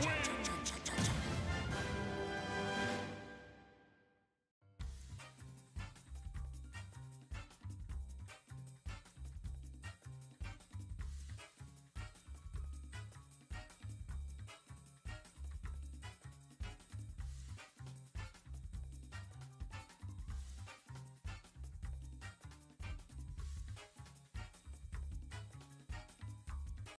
Win.